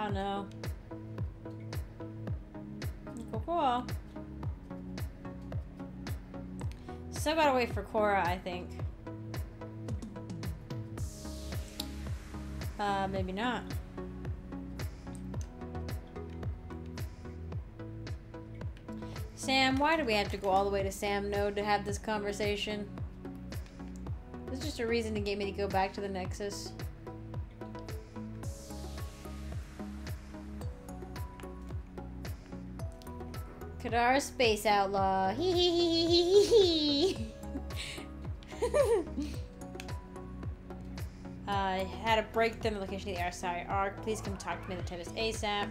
Oh no. Cool. So gotta wait for Cora, I think. Maybe not. Sam, why do we have to go all the way to Sam Node to have this conversation? This is just a reason to get me to go back to the Nexus. Kadara Space Outlaw. Hee hee hee hee hee hee. I had a breakthrough in the location of the RSI arc. Please come talk to me at the Tempest ASAP.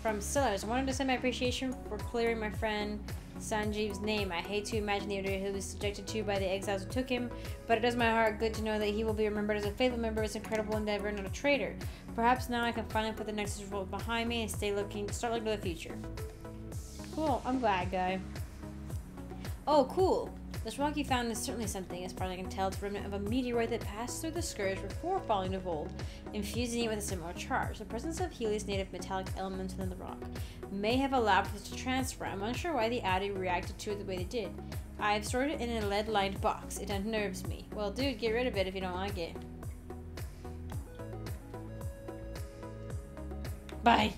From Sellers, I wanted to send my appreciation for clearing my friend Sanjeev's name. I hate to imagine the ordeal he was subjected to by the exiles who took him, but it does my heart good to know that he will be remembered as a faithful member of this incredible endeavor, not a traitor. Perhaps now I can finally put the Nexus revolt behind me and start looking to the future. Cool, I'm glad, guy. Oh, cool. This rock you found is certainly something. As far as I can tell, it's a remnant of a meteoroid that passed through the Scourge before falling to Voeld, infusing it with a similar charge. The presence of Heleus' native metallic elements within the rock may have allowed for this to transfer. I'm unsure why the Adi reacted to it the way they did. I've stored it in a lead-lined box. It unnerves me. Well, dude, get rid of it if you don't like it. Bye.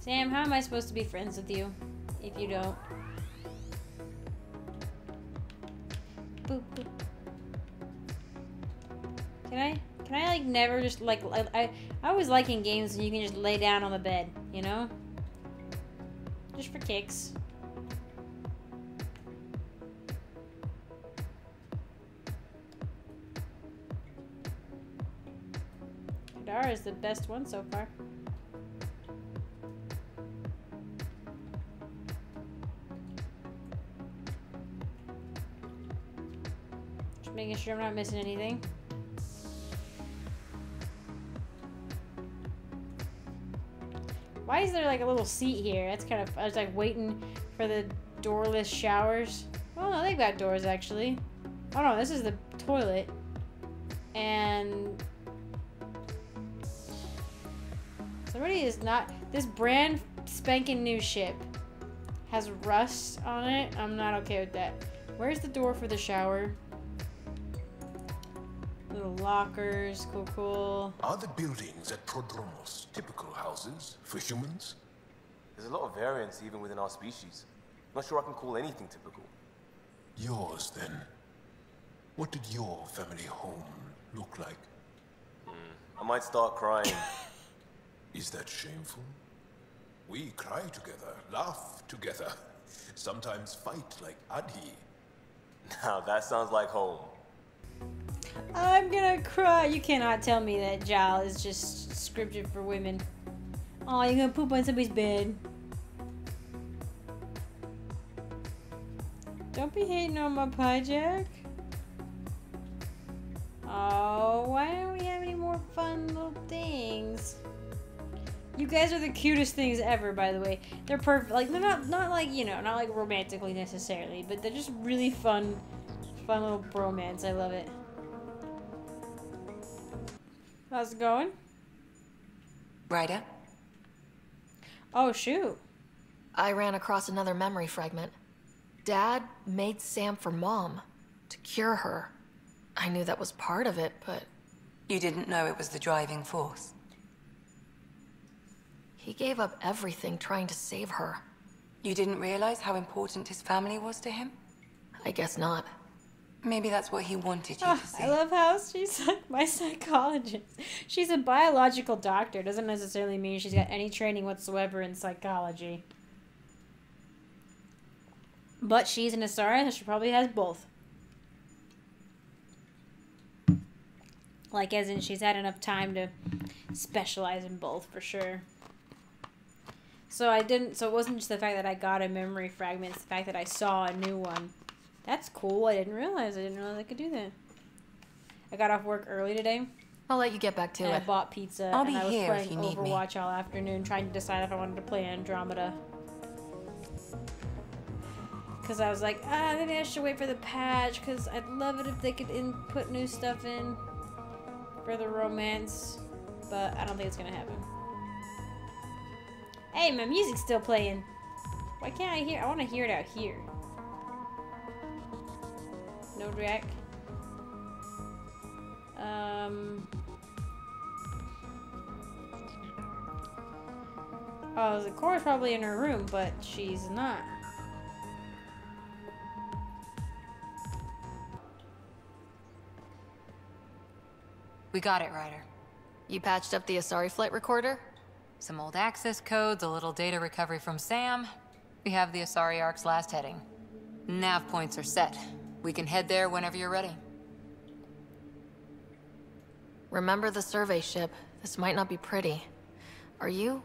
Sam, how am I supposed to be friends with you if you don't? Boop, boop. Can I like never just like I always like in games when you can just lay down on the bed, you know? Just for kicks. Kadara is the best one so far. Making sure I'm not missing anything. Why is there like a little seat here? That's kind of, I was like waiting for the doorless showers. Oh no, they've got doors actually. Oh no, this is the toilet. And somebody is not, this brand spanking new ship has rust on it. I'm not okay with that. Where's the door for the shower? Little lockers, cool, cool. Are the buildings at Prodromos typical houses for humans? There's a lot of variance even within our species. Not sure I can call anything typical. Yours, then. What did your family home look like? I might start crying. Is that shameful? We cry together, laugh together, sometimes fight like Adi. Now that sounds like home. I'm gonna cry. You cannot tell me that Jal is just scripted for women. Oh, you're gonna poop on somebody's bed. Don't be hating on my pie, Jack. Oh, why don't we have any more fun little things? You guys are the cutest things ever, by the way. They're perfect. Like, they're not like, you know, not like romantically necessarily, but they're just really fun little bromance. I love it. How's it going? Ryder? Oh, shoot. I ran across another memory fragment. Dad made Sam for Mom to cure her. I knew that was part of it, but... You didn't know it was the driving force? He gave up everything trying to save her. You didn't realize how important his family was to him? I guess not. Maybe that's what he wanted you to see. I love how she's like my psychologist. She's a biological doctor. Doesn't necessarily mean she's got any training whatsoever in psychology. But she's an Asari, so she probably has both. Like, as in she's had enough time to specialize in both, for sure. So it wasn't just the fact that I got a memory fragment. It's the fact that I saw a new one. That's cool. I didn't realize I could do that. I got off work early today. I'll let you get back to it. I bought pizza. I'll be here if you need me. I was playing Overwatch all afternoon, trying to decide if I wanted to play Andromeda. Because I was like, maybe I should wait for the patch, because I'd love it if they could put new stuff in. for the romance, but I don't think it's gonna happen. Hey, my music's still playing. Why can't I hear? I want to hear it out here. No Drack. Oh, the Cora's probably in her room, but she's not. We got it, Ryder. You patched up the Asari flight recorder? Some old access codes, a little data recovery from Sam. We have the Asari arc's last heading. Nav points are set. We can head there whenever you're ready. Remember the survey ship. This might not be pretty. Are you?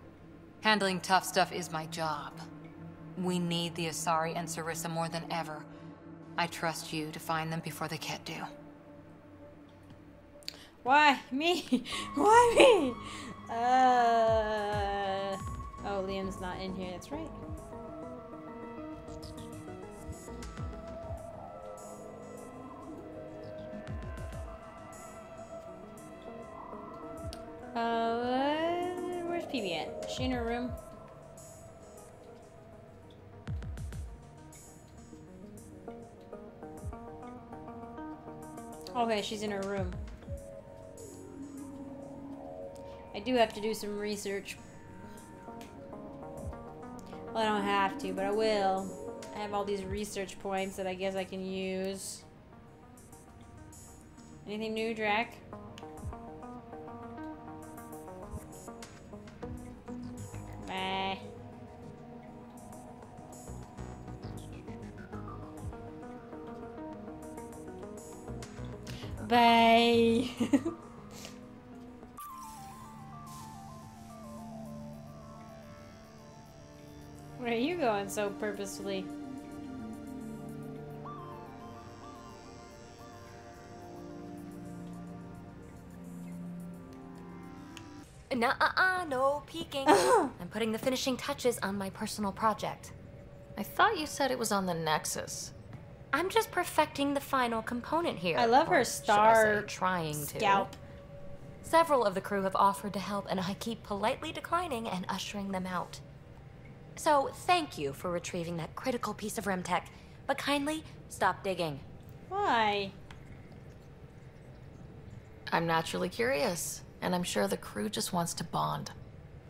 Handling tough stuff is my job. We need the Asari and Sarissa more than ever. I trust you to find them before they get due. Why me? Why me? Oh, Liam's not in here. That's right. Where's PB at? Is she in her room? Okay, she's in her room. I do have to do some research. Well, I don't have to, but I will. I have all these research points that I guess I can use. Anything new, Drack? Bye. Where are you going so purposefully? Nuh-uh-uh, no peeking. I'm putting the finishing touches on my personal project. I thought you said it was on the Nexus. I'm just perfecting the final component here. I love her star. Trying to. Scalp. Several of the crew have offered to help, and I keep politely declining and ushering them out. So thank you for retrieving that critical piece of Remtech, but kindly stop digging. Why? I'm naturally curious. And I'm sure the crew just wants to bond.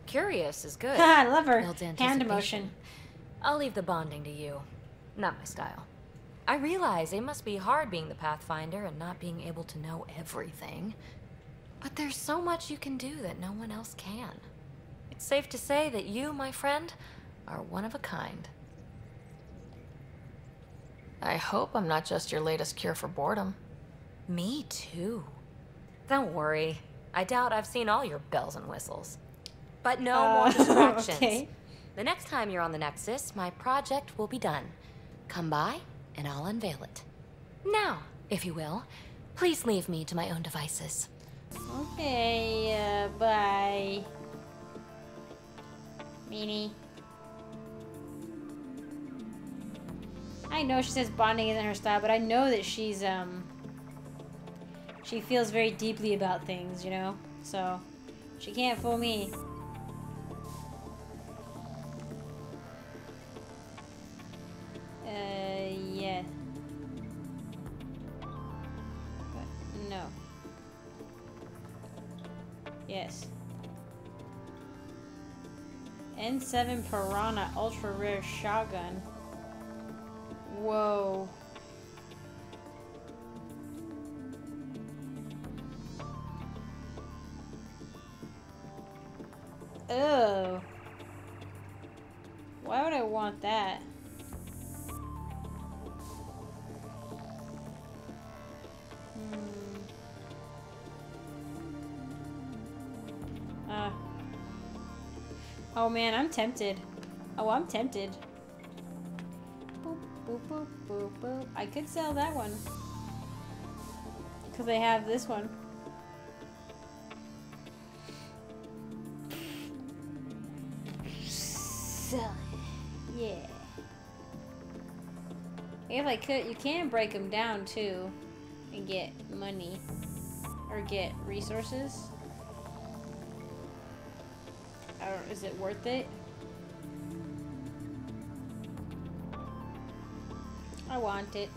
Curious is good. I love her. Hand emotion. I'll leave the bonding to you. Not my style. I realize it must be hard being the Pathfinder and not being able to know everything. But there's so much you can do that no one else can. It's safe to say that you, my friend, are one of a kind. I hope I'm not just your latest cure for boredom. Me too. Don't worry. I doubt I've seen all your bells and whistles. But no more distractions. Okay. The next time you're on the Nexus, my project will be done. Come by, and I'll unveil it. Now, if you will, please leave me to my own devices. Okay, bye. Meanie. I know she says bonding isn't her style, but I know that she's, she feels very deeply about things, you know? So, she can't fool me. Yeah. But, no. Yes. N7 Piranha Ultra Rare Shotgun. Whoa. Oh, why would I want that? Oh man, I'm tempted. Oh, I'm tempted. Boop, boop, boop, boop, boop. I could sell that one. Because I have this one. Yeah. If I could, you can break them down too and get money. Or or get resources? Or is it worth it? I want it.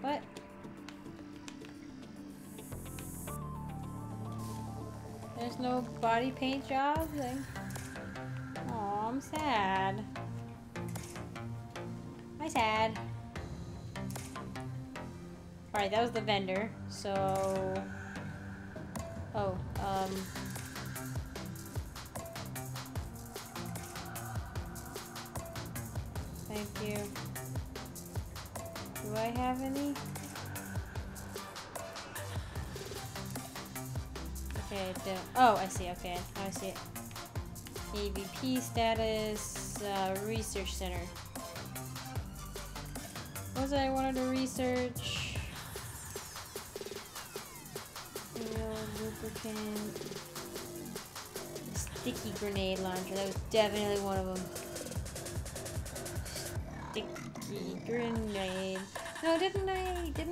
What? There's no body paint job? Like, oh, I'm sad. I'm sad. Alright, that was the vendor. So... oh, thank you. Do I have any? Okay, I don't. Oh, I see. Okay, I see it. AVP status, research center. What was it I wanted to research? Real lubricant. The sticky grenade launcher. That was definitely one of them. Sticky grenade. No, didn't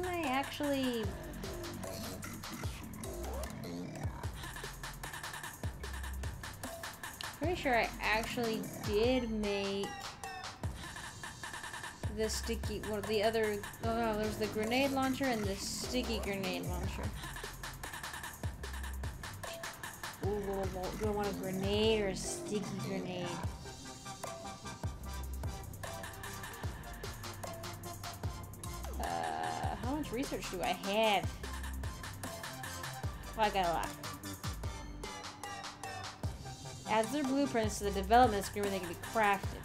I actually? Pretty sure I actually did make the sticky, well, the other, oh no, there's the grenade launcher and the sticky grenade launcher. Ooh, do I want a grenade or a sticky grenade? How much research do I have? Well, I got a lot. Adds their blueprints to the development screen where they can be crafted.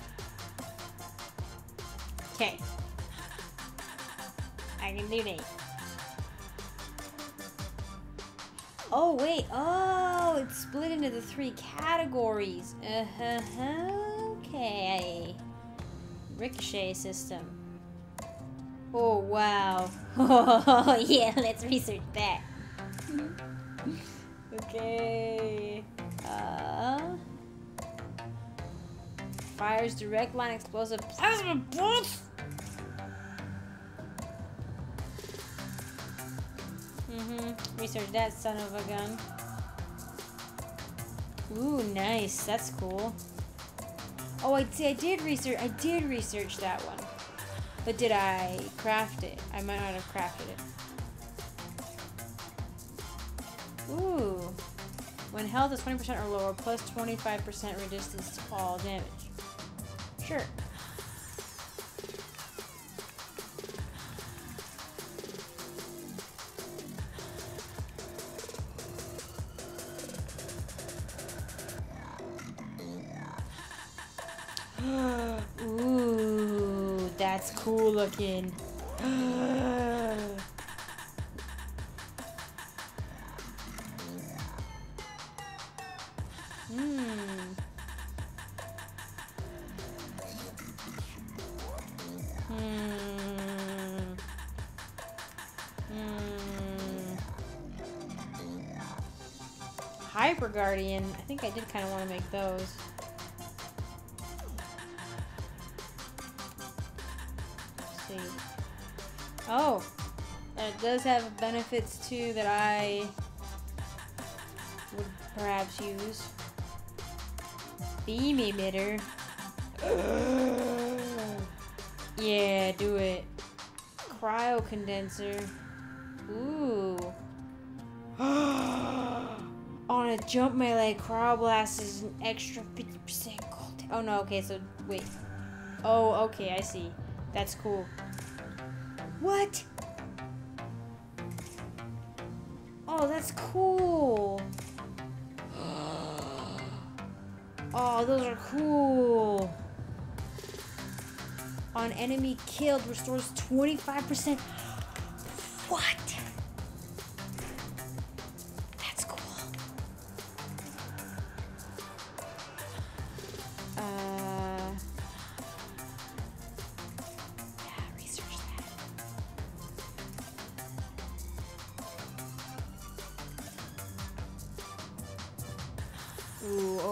Okay. I can do that. Oh, wait. Oh, it's split into the three categories. Okay. Ricochet system. Oh, wow. Oh, yeah, let's research that. Okay. Fires direct line explosive plasma bolts. Research that son of a gun. Ooh, nice. That's cool. Oh, I did research that one. But did I craft it? I might not have crafted it. Ooh. When health is 20% or lower, plus 25% resistance to all damage. Sure. Ooh, that's cool looking. Hyper Guardian. I think I did kind of want to make those. Let's see. Oh, and it does have benefits too that I would perhaps use. Beam emitter. Yeah, do it. Cryo condenser. Ooh. On a jump melee, cryoblast is an extra 50% gold. Oh no, okay, so wait. Oh, okay, I see. That's cool. What? Oh, that's cool. Oh, those are cool. On enemy killed, restores 25%. What?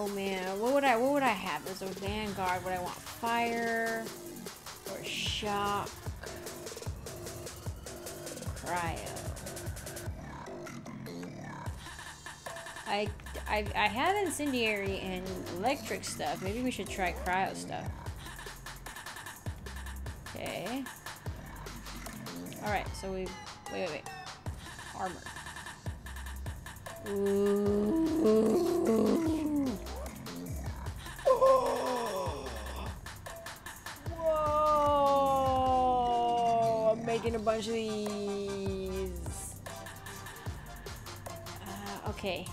Oh man, what would I have as a vanguard? Would I want fire or shock? Cryo. I have incendiary and electric stuff. Maybe we should try cryo stuff. Okay. Alright, so we wait. Armor. Ooh. Oh. Whoa! I'm making a bunch of these. Okay.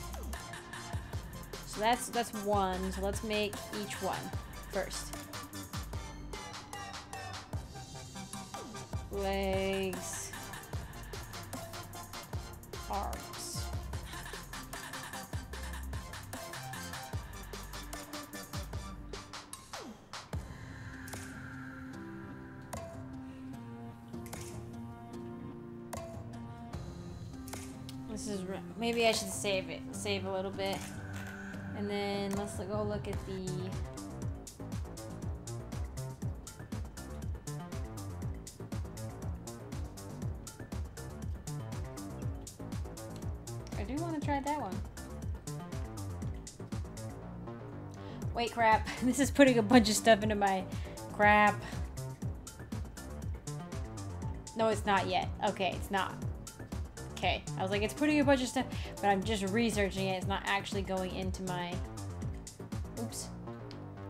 So that's one. So let's make each one first. Legs, arms. This is maybe I should save it. Save a little bit. And then let's go look at the I do want to try that one. Wait, crap. This is putting a bunch of stuff into my crap. No, it's not yet. Okay, it's not. Okay, I was like, it's putting a bunch of stuff, but I'm just researching it. It's not actually going into my, oops.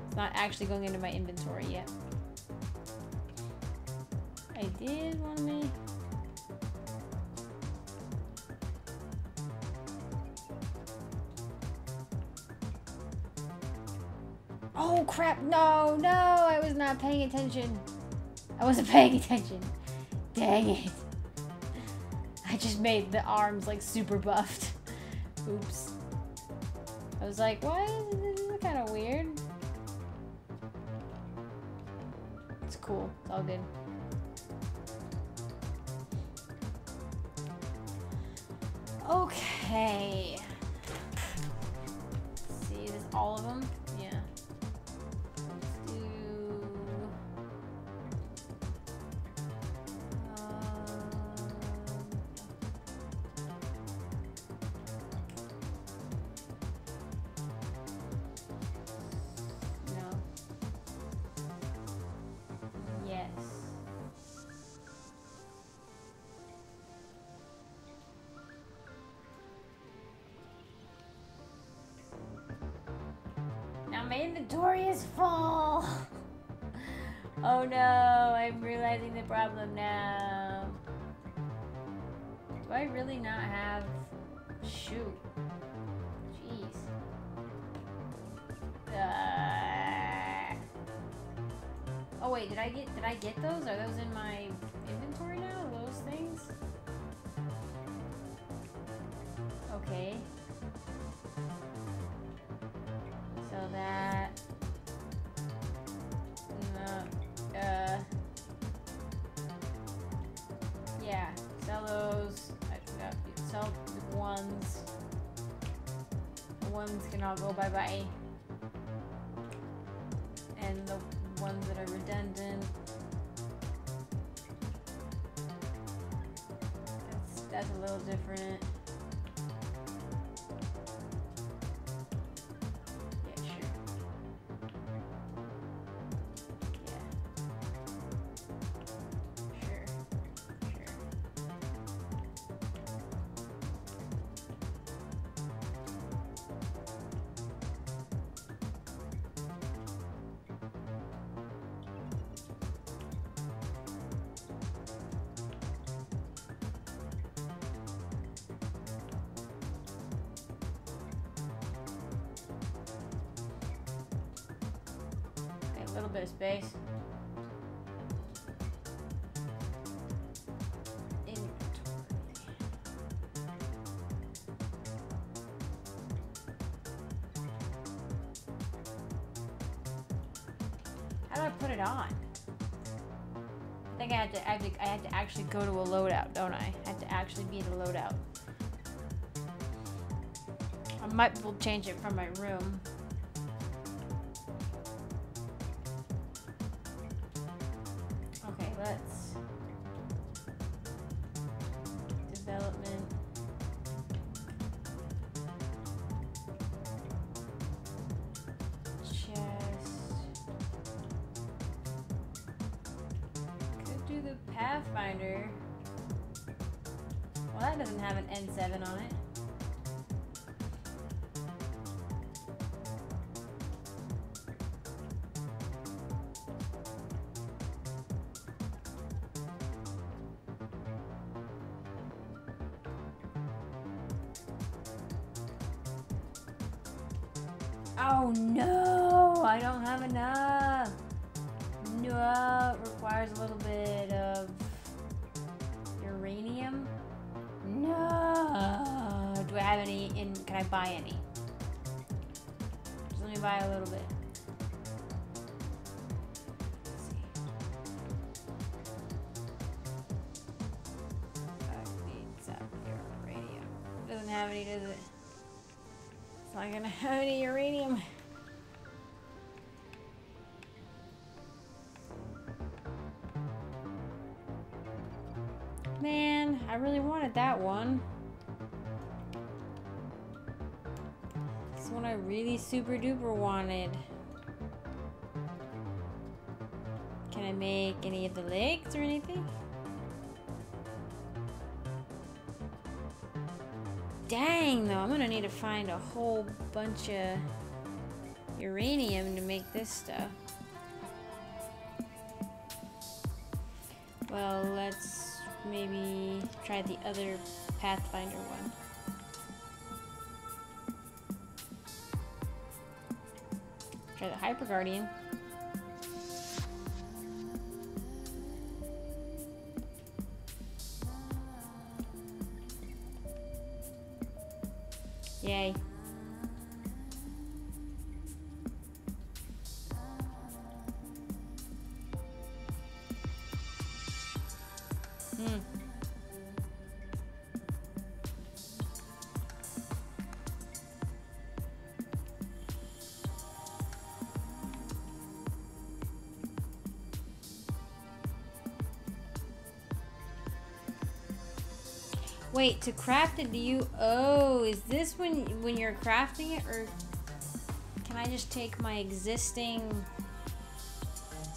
It's not actually going into my inventory yet. I did want to make, oh crap, no, I was not paying attention. I wasn't paying attention. Dang it. I just made the arms like super buffed. Oops. I was like, what? This is kind of weird. It's cool. It's all good. Okay. Let's see, is this all of them? Yeah. My inventory is full. Oh no, I'm realizing the problem now. Do I really not have... Shoot. Jeez. Oh wait, did I get those? Are those in my inventory now? Those things? Okay. So that, yeah, sell those, sell the ones, can all go bye-bye, and the ones that are redundant, that's a little different. Bit of space inventory. How do I put it on? I think I had to actually go to a loadout, don't I? I had to actually be in a loadout. I might change it from my room. Pathfinder. Well, that doesn't have an N7 on it. Oh no, I don't have enough. No, it requires a little bit of uranium. No, do I have any? In can I buy any? Just let me buy a little bit. Let's see. I need some uranium. Doesn't have any, does it? It's not gonna have any uranium. Man, I really wanted that one. This one I really super duper wanted. Can I make any of the legs or anything? Dang, though, I'm gonna need to find a whole bunch of uranium to make this stuff. Well, let's maybe try the other Pathfinder one. Try the Hyper Guardian. Yay. Wait, to craft it, do you... Oh, is this when you're crafting it, or can I just take my existing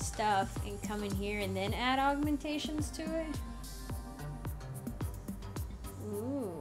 stuff and come in here and then add augmentations to it? Ooh.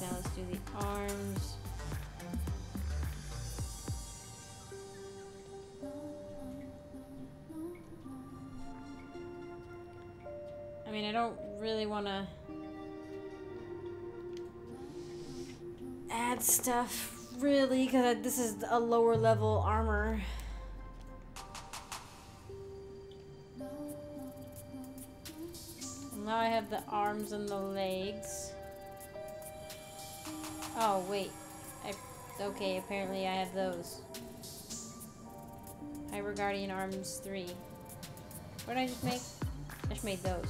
Now let's do the arms. I mean, I don't really want to add stuff, really, because this is a lower level armor. And now I have the arms and the legs. Oh, wait. Okay, apparently I have those. Hyper Guardian Arms 3. What did I just make? I just made those.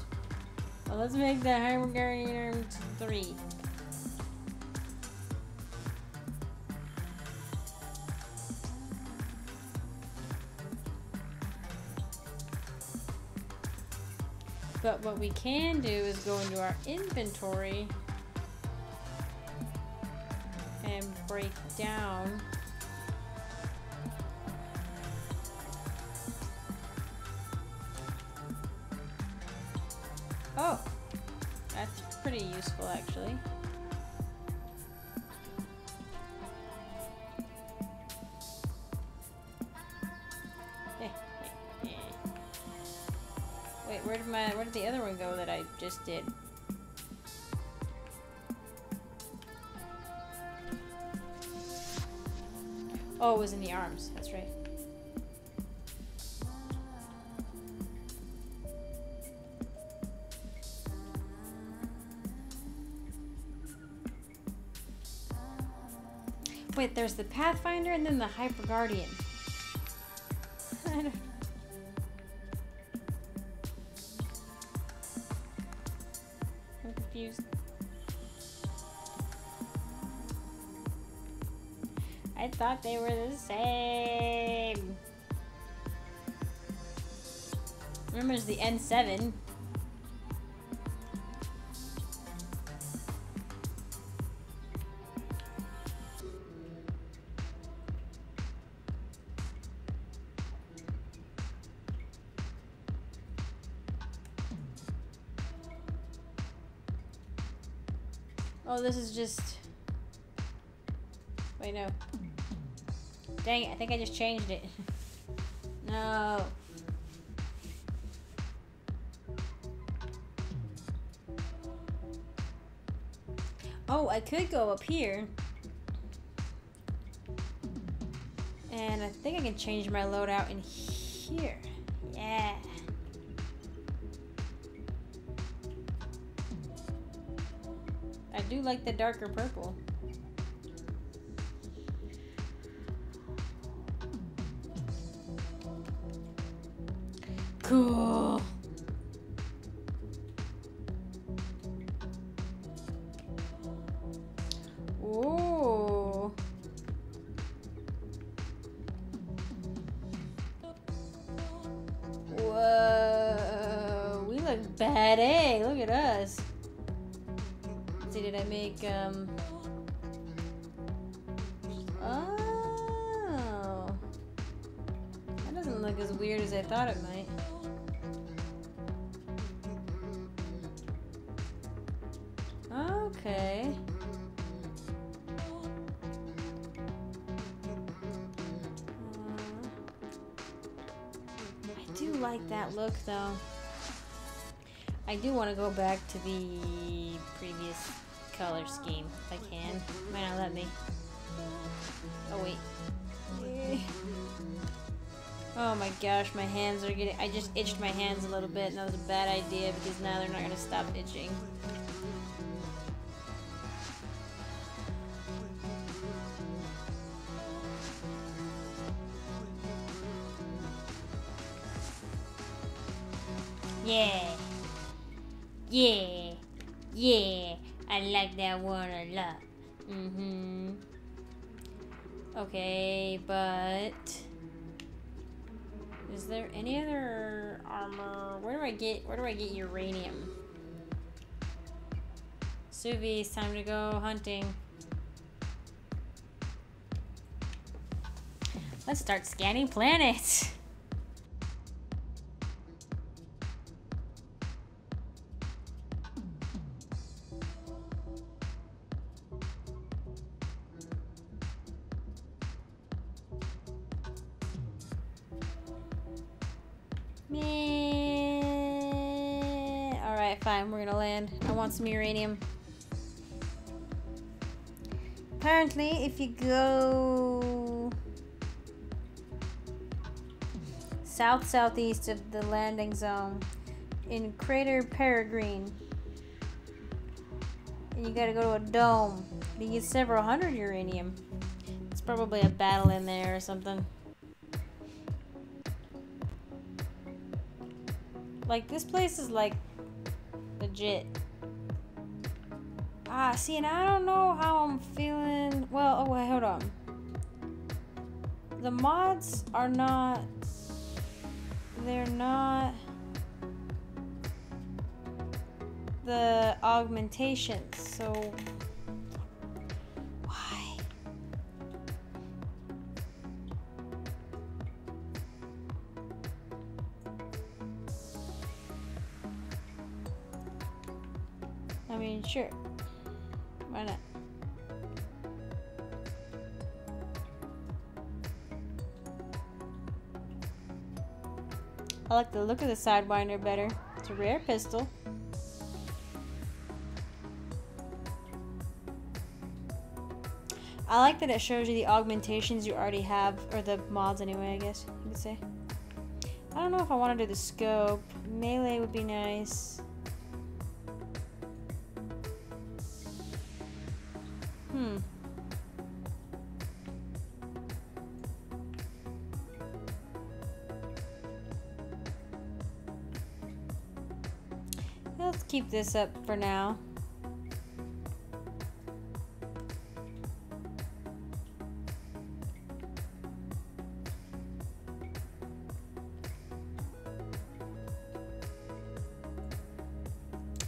Well, let's make the Hyper Guardian Arms 3. But what we can do is go into our inventory and break down . Oh that's pretty useful, actually. Wait, where did the other one go that I just did? Oh, it was in the arms. That's right. Wait, there's the Pathfinder and then the Hyper Guardian. I thought they were the same. Remembers the N7. Oh, this is just... Wait, no. Dang it, I think I just changed it. No. Oh, I could go up here. And I think I can change my loadout in here. Yeah. I do like the darker purple. Cool. Ooh. Whoa. We look bad, eh? Look at us. Did I make, oh, that doesn't look as weird as I thought it might. Okay. I do like that look, though. I do want to go back to the previous color scheme, if I can. Might not let me. Oh wait. Oh my gosh, my hands are getting... I just itched my hands a little bit, and that was a bad idea because now they're not going to stop itching. Yeah. Yeah. Yeah. I like that one a lot. Mm-hmm. Okay, but... Is there any other armor? Where do I get uranium? Suvi, it's time to go hunting. Let's start scanning planets! Want some uranium. Apparently, if you go south-southeast of the landing zone in Crater Peregrine, and you gotta go to a dome, you get several hundred uranium. It's probably a battle in there or something. Like, this place is like legit. Ah, see, and I don't know how I'm feeling. Well, oh wait, hold on. The mods are not... They're not... the augmentations, so... Why? I mean, sure. Why not? I like the look of the Sidewinder better. It's a rare pistol. I like that it shows you the augmentations you already have, or the mods anyway, I guess you could say. I don't know if I want to do the scope. Melee would be nice. Let's keep this up for now.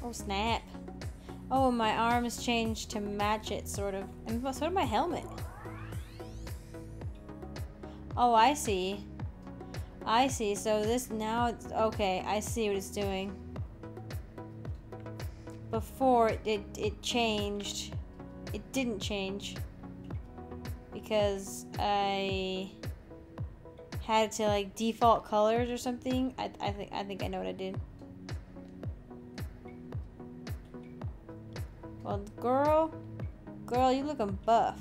Oh snap. Oh, my arm has changed to match it, sort of. And so did my helmet. Oh, I see. I see. So this now, it's okay. I see what it's doing. Before it changed. It didn't change because I had to like default colors or something. I think I know what I did. Well, girl, you looking buff.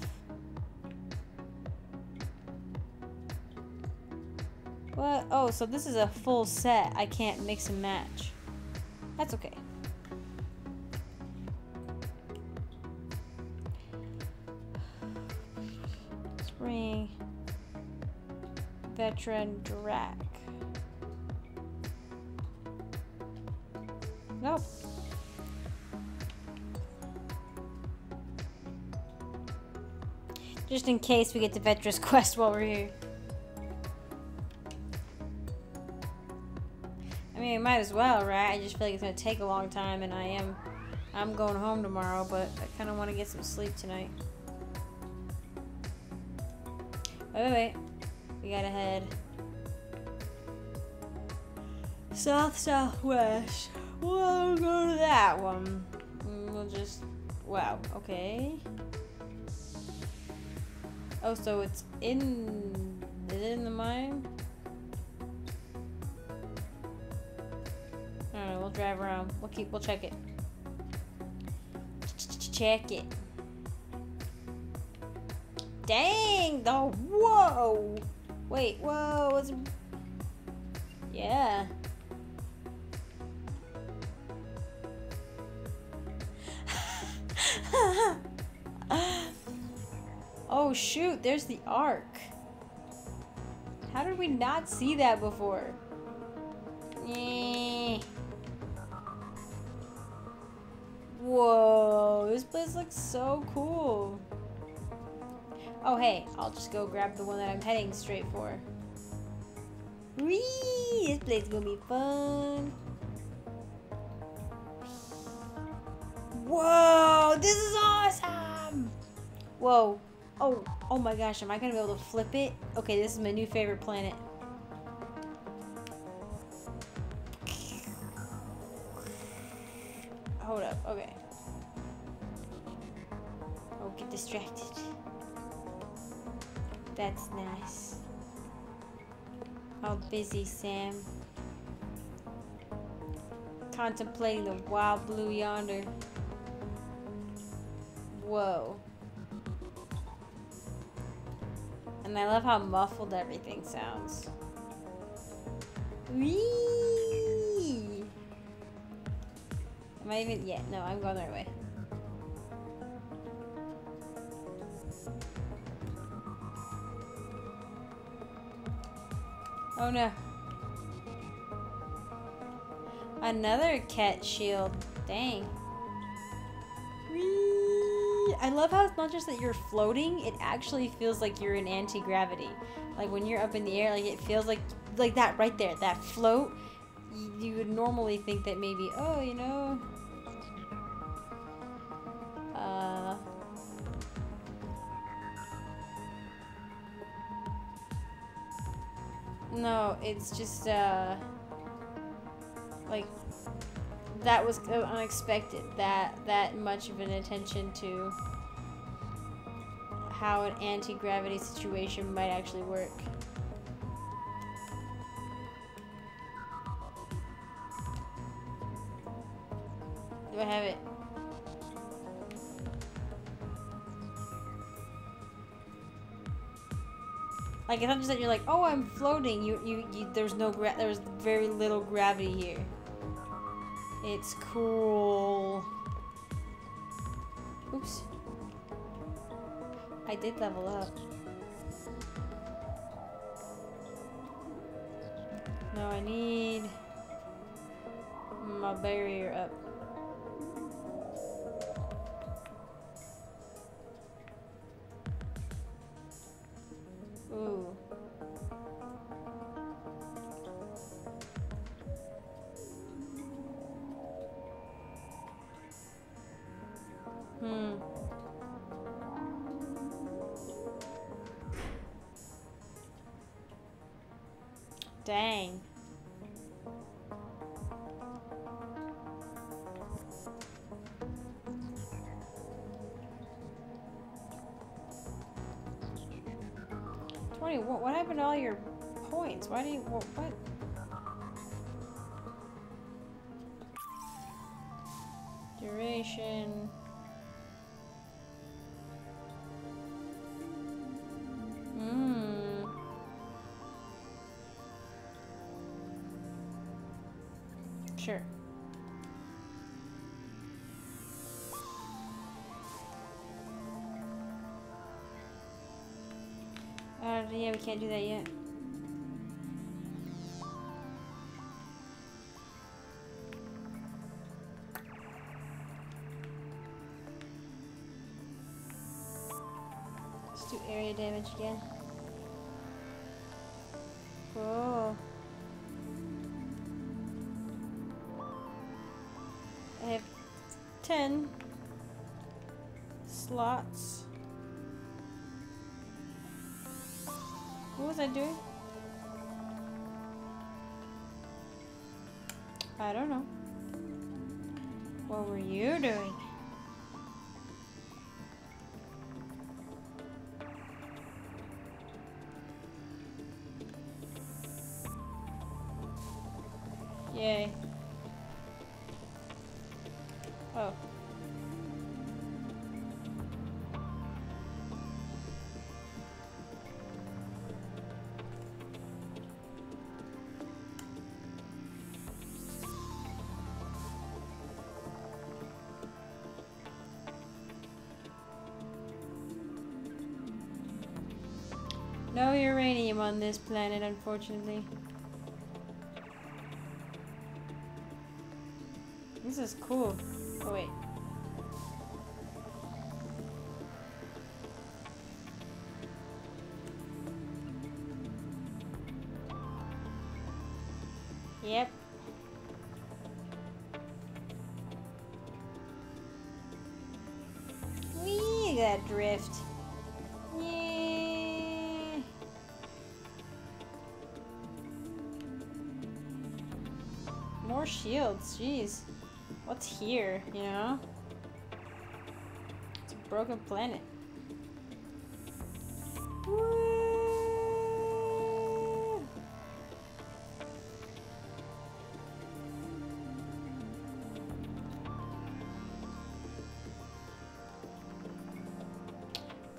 What? Oh, so this is a full set. I can't mix and match. That's okay. Spring. Veteran Drack. Nope. Just in case we get to Vetra's quest while we're here. I mean, we might as well, right? I just feel like it's gonna take a long time, and I'm going home tomorrow, but I kind of want to get some sleep tonight. Wait, we gotta head south-southwest. We'll go to that one. We'll just, wow, okay. Oh, so it's in... Is it in the mine? Alright, we'll drive around. We'll check it. Check it. Dang! Oh, whoa! Wait, whoa! It's... Yeah. Oh shoot, there's the arc. How did we not see that before? Whoa, this place looks so cool. Oh hey, I'll just go grab the one that I'm heading straight for. Whee! This place is gonna be fun. Whoa, this is awesome! Whoa. Oh my gosh, am I gonna be able to flip it? Okay, this is my new favorite planet. Hold up, okay. Oh, get distracted. That's nice. How busy, Sam. Contemplating the wild blue yonder. Whoa. And I love how muffled everything sounds. Whee! Am I even? Yeah, no, I'm going the right way. Oh no. Another cat shield. Dang. Whee! I love how it's not just that you're floating, it actually feels like you're in anti-gravity. Like when you're up in the air, like it feels like that right there, that float. You would normally think that maybe, oh, you know, no, it's just like that was unexpected, that much of an attention to how an anti-gravity situation might actually work. Do I have it? Like, it's not just that you're like, oh, I'm floating. You there's no there's very little gravity here. It's cool. Oops. I did level up. No, I need my barrier up. Ooh. Dang. What happened to all your points? Why do you... what? Duration... Sure. Yeah, we can't do that yet. Let's do area damage again. Whoa. I have 10 slots. What was I doing? I don't know. What were you doing? Yay. Oh. No uranium on this planet, unfortunately. This is cool. Oh, wait. Yep. We got drift. Shields, jeez. What's here, you know? It's a broken planet. Woo!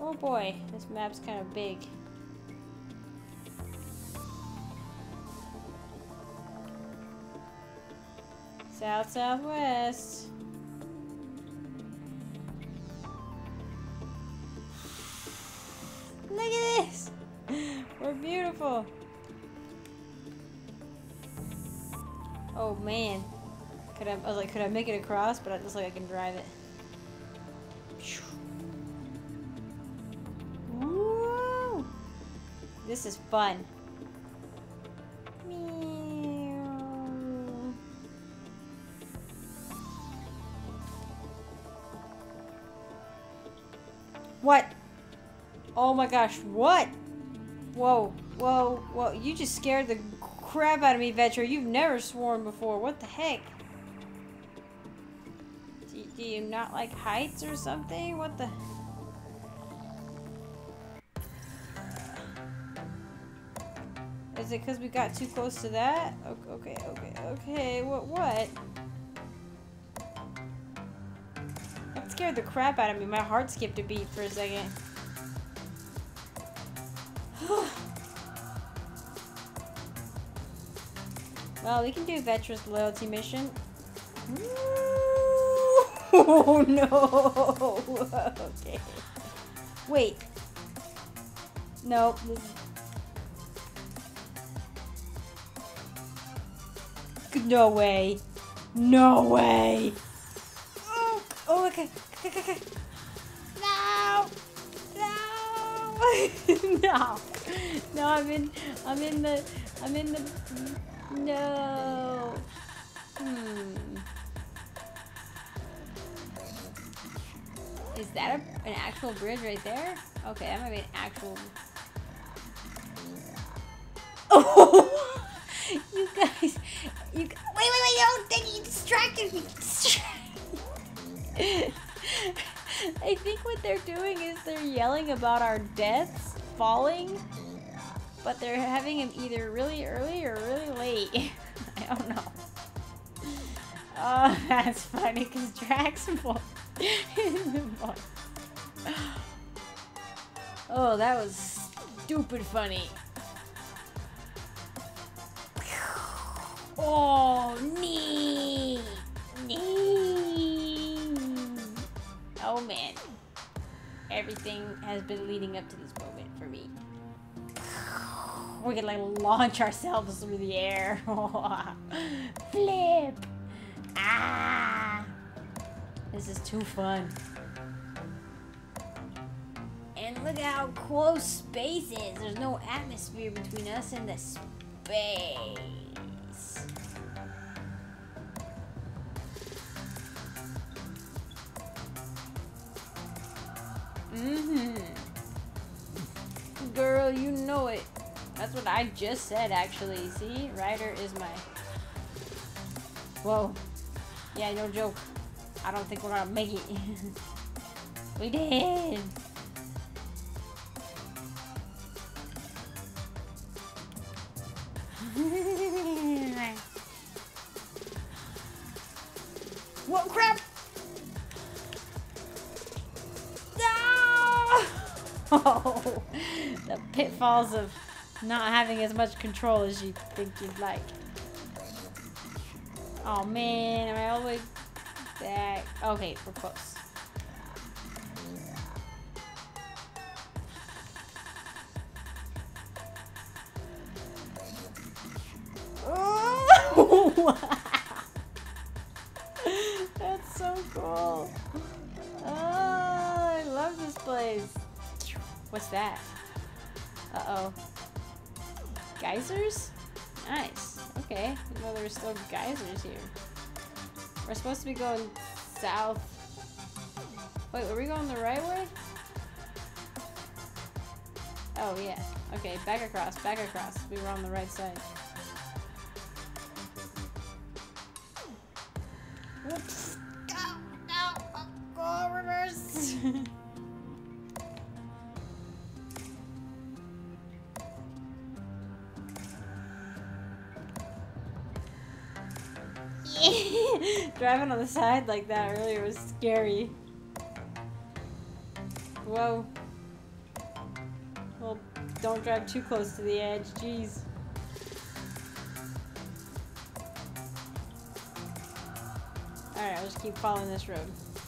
Oh boy, this map's kind of big. South, southwest. Look at this! We're beautiful. Oh man. I was like, could I make it across? But it looks like I can drive it. Woo! This is fun. What? Oh my gosh, what? Whoa, whoa, whoa. You just scared the crap out of me, Vetra. You've never sworn before. What the heck? Do you not like heights or something? What the... Is it because we got too close to that? Okay, okay, okay. What? Scared the crap out of me. My heart skipped a beat for a second. Well, we can do Vetra's loyalty mission. Oh no! Okay. Wait. Nope. No way. No way. Oh, okay. No! No! No! No, I'm in the... No! Is that an actual bridge right there? Okay, that might be an actual... Oh! they're yelling about our deaths falling, but they're having them either really early or really late. I don't know. Oh, that's funny because Drax in the book. Oh, that was stupid funny. Oh, nee! Nee! Oh man. Everything has been leading up to this moment for me. We can like launch ourselves through the air. Flip! Ah! This is too fun. And look at how close space is. There's no atmosphere between us and the space. Mm-hmm. Girl, you know it. That's what I just said, actually. See? Ryder is my... Whoa. Yeah, no joke. I don't think we're gonna make it. We did! Whoa, crap! Oh, the pitfalls of not having as much control as you think you'd like. Oh man, am I all the way back? Okay, we're close. Oh! That's so cool. Oh, I love this place. What's that? Uh-oh. Geysers? Nice. Okay. Well, there's still geysers here. We're supposed to be going south. Wait, were we going the right way? Oh, yeah. Okay, back across, back across. We were on the right side. Whoops. Oh, no! Oh, reverse! Driving on the side like that earlier was scary. Whoa. Well, don't drive too close to the edge, jeez. Alright, I'll just keep following this road.